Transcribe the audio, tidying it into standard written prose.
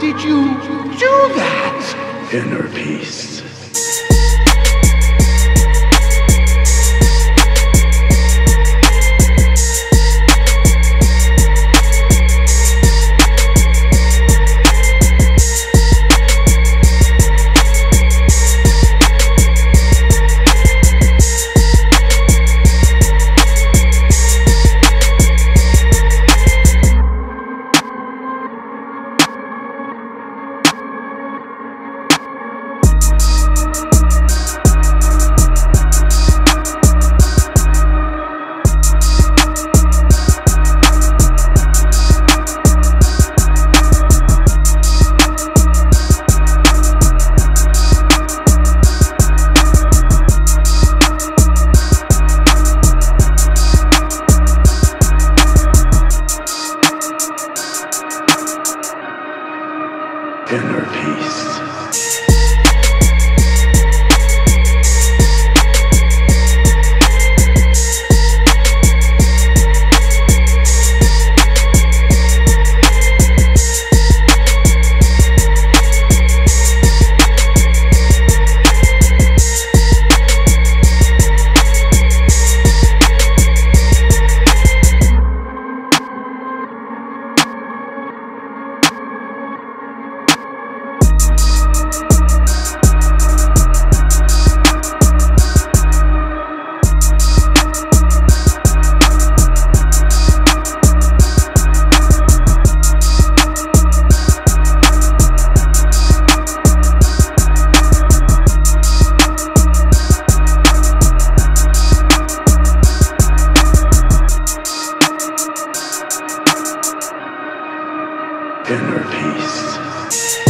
did you do that? Inner peace. Inner peace. Inner peace.